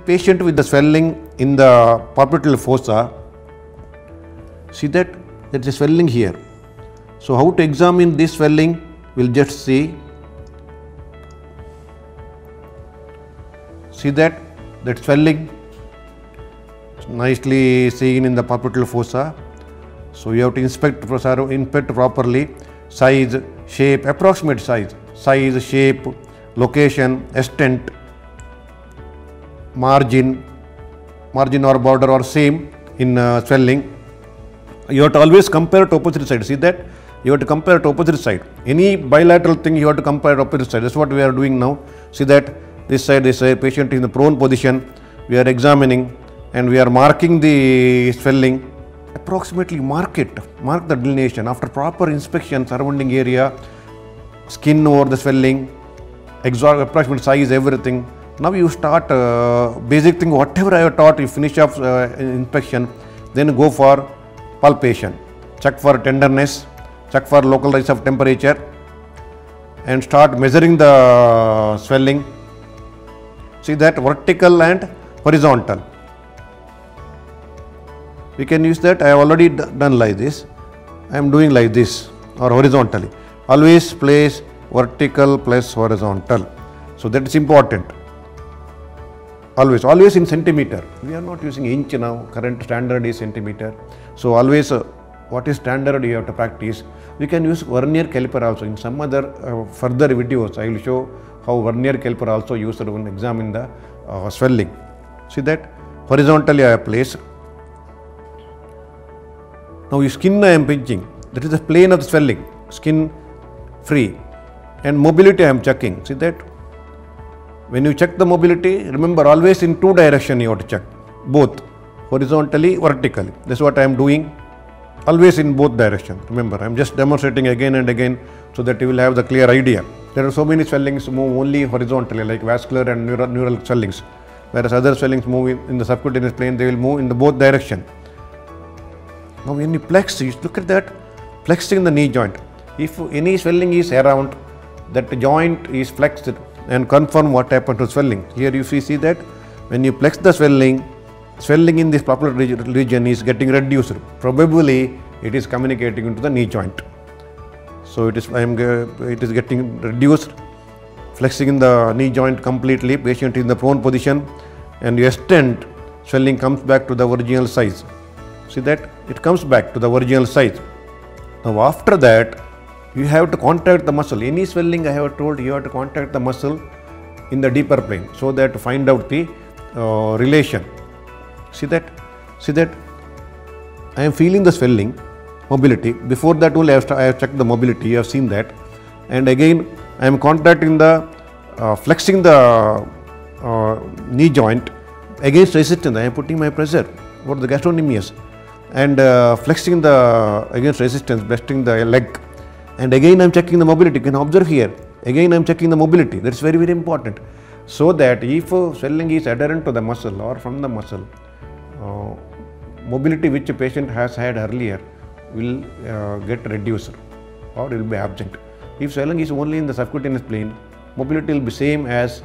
The patient with the swelling in the palpebral fossa, see that there is a swelling here. So how to examine this swelling? We'll just see. See that swelling is nicely seen in the palpebral fossa. So you have to inspect properly. Size, shape, approximate size, shape, location, extent, margin or border or seam in swelling. You have to always compare to opposite side. See that? You have to compare to opposite side. Any bilateral thing you have to compare to opposite side. That's what we are doing now. See that this side patient in the prone position. We are examining and we are marking the swelling. Approximately mark the delineation after proper inspection, surrounding area, skin over the swelling, exact approximate size, everything. Now you start basic thing, whatever I have taught, you finish up inspection, then go for palpation, check for tenderness, check for local rise of temperature and start measuring the swelling. See that vertical and horizontal. We can use that. I have already done like this. I am doing like this or horizontally. Always place vertical plus horizontal. So that is important. Always in centimeter. We are not using inch now. Current standard is centimeter. So always what is standard you have to practice. We can use vernier caliper also. In some other further videos I will show how vernier caliper also used when examine the swelling. See that horizontally I have placed. Now your skin I am pinching, that is the plane of the swelling, skin free, and mobility I am checking. See that? When you check the mobility, remember always in two directions you have to check, both horizontally, vertically. That's what I am doing, always in both directions. Remember, I am just demonstrating again and again so that you will have the clear idea. There are so many swellings move only horizontally, like vascular and neural swellings, whereas other swellings move in the subcutaneous plane, they will move in the both directions. Now when you plex, you look at that, flexing in the knee joint. If any swelling is around, that joint is flexed and confirm what happened to swelling. Here you see that when you plex the swelling in this popular region is getting reduced. Probably it is communicating into the knee joint. So it is getting reduced, flexing in the knee joint completely, patient in the prone position, and you extend, swelling comes back to the original size. See that it comes back to the original size. Now after that you have to contact the muscle. Any swelling I have told you have to contact the muscle in the deeper plane so that to find out the relation. See that I am feeling the swelling, mobility. Before that only I have checked the mobility, you have seen that, and again I am contacting the flexing the knee joint against resistance. I am putting my pressure for the gastrocnemius and flexing the against resistance, flexing the leg, and again I am checking the mobility. You can observe here, again I am checking the mobility. That is very, very important, so that if swelling is adherent to the muscle or from the muscle, mobility which a patient has had earlier will get reduced or it will be absent. If swelling is only in the subcutaneous plane, mobility will be same as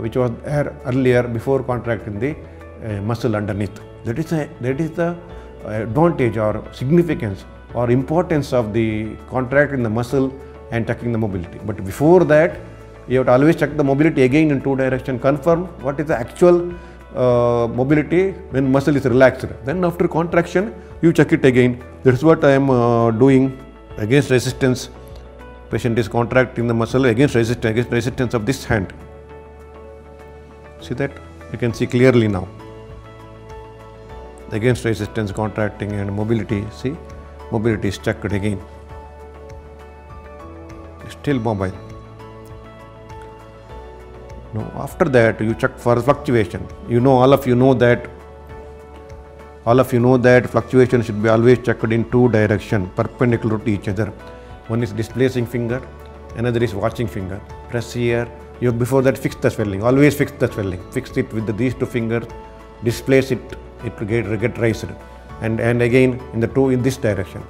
which was earlier before contracting the muscle underneath. That is the advantage or significance or importance of the contract in the muscle and checking the mobility. But before that, you have to always check the mobility again in two directions, confirm what is the actual mobility when muscle is relaxed. Then after contraction, you check it again. That is what I am doing against resistance. Patient is contracting the muscle against resistance of this hand. See that? You can see clearly now. Against resistance, contracting, and mobility. See, mobility is checked again. Still mobile. Now, after that, you check for fluctuation. You know, all of you know that fluctuation should be always checked in two directions, perpendicular to each other. One is displacing finger, another is watching finger. Press here. You before that fix the swelling. Always fix the swelling. Fix it with these two fingers. Displace it. It will get raised, and again in this direction,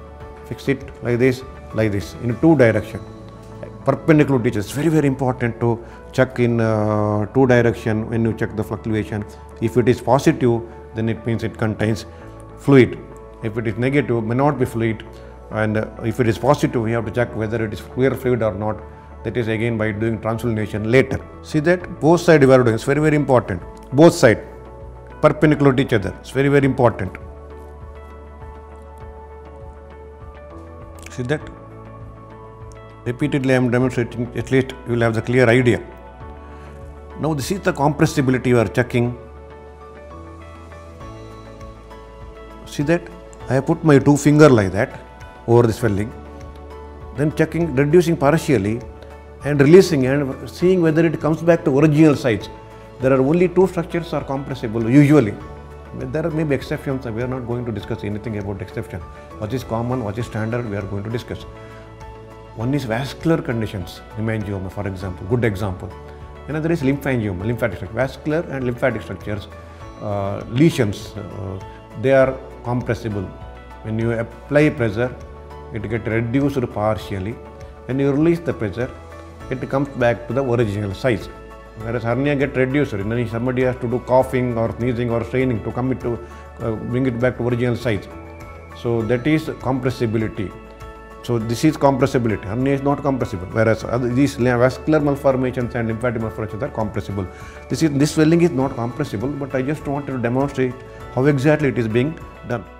fix it like this, in two direction, perpendicular ditches, very, very important to check in two direction when you check the fluctuation. If it is positive, then it means it contains fluid. If it is negative, may not be fluid. And if it is positive, we have to check whether it is clear fluid or not. That is again by doing translumination later. See that both sides we are doing, it's very, very important. Both sides perpendicular to each other, it's very, very important. See that? Repeatedly I am demonstrating, at least you will have the clear idea. Now this is the compressibility you are checking. See that? I have put my two fingers like that over this felling, then checking, reducing partially and releasing and seeing whether it comes back to original size. There are only two structures are compressible usually. There may be exceptions, we are not going to discuss anything about exception. What is common, what is standard, we are going to discuss. One is vascular conditions, hemangioma for example, good example. Another is lymphangioma, lymphatic structure. Vascular and lymphatic structures, lesions, they are compressible. When you apply pressure, it gets reduced partially. When you release the pressure, it comes back to the original size. Whereas hernia gets reduced, somebody has to do coughing or sneezing or straining to come to bring it back to original size. So that is compressibility. So this is compressibility. Hernia is not compressible. Whereas these vascular malformations and lymphatic malformations are compressible. This swelling is not compressible, but I just wanted to demonstrate how exactly it is being done.